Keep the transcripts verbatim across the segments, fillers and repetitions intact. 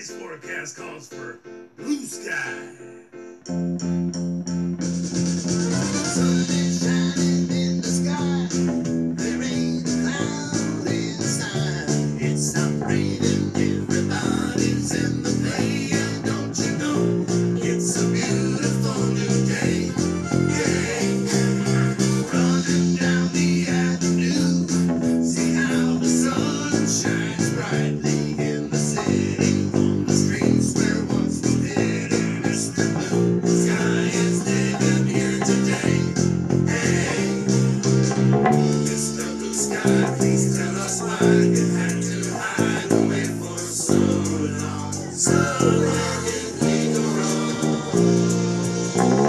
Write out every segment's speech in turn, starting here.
Today's forecast calls for blue sky. Something's shining in the sky. There ain't a cloud inside. It's not raining, everybody's in the bay. And don't you know, it's a beautiful new day. Yeah, running down the avenue. See how the sun shines brightly. Please tell us why you had to hide away for so long, so how did we go wrong?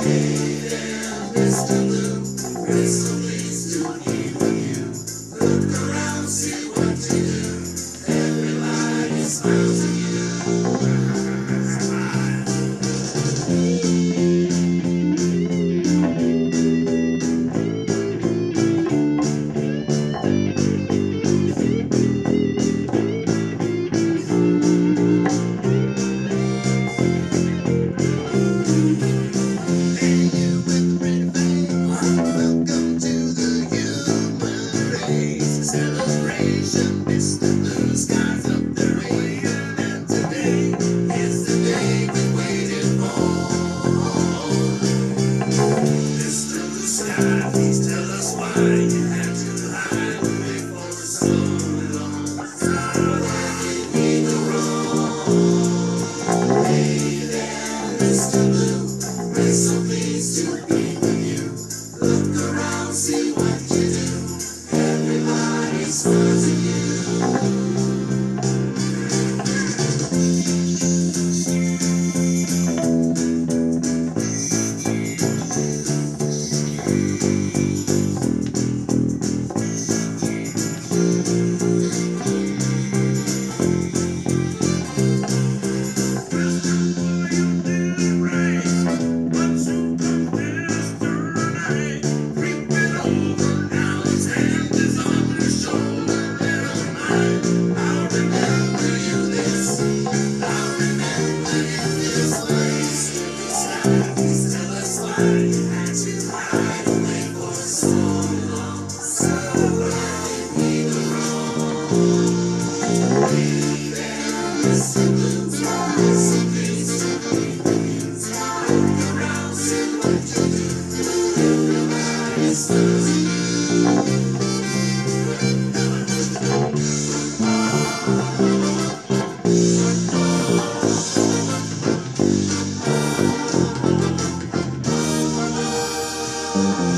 Hey there, Mister Blue, we're so pleased to hear you. Look around, see what you do. Everybody smiles at you. Celebration, Mister Blue Sky's up there waiting, and today is the day we waited for. Mister Blue Sky, please tell us why you had to hide away for so long. How did we go wrong? Hey there, Mister Blue, we're so pleased to be with you. Look around, see what you do. Smiles at you. Mister Blue, we're so pleased to be with you. Look around, see what you do. Everybody smiles at you. Oh, oh, oh, oh, oh.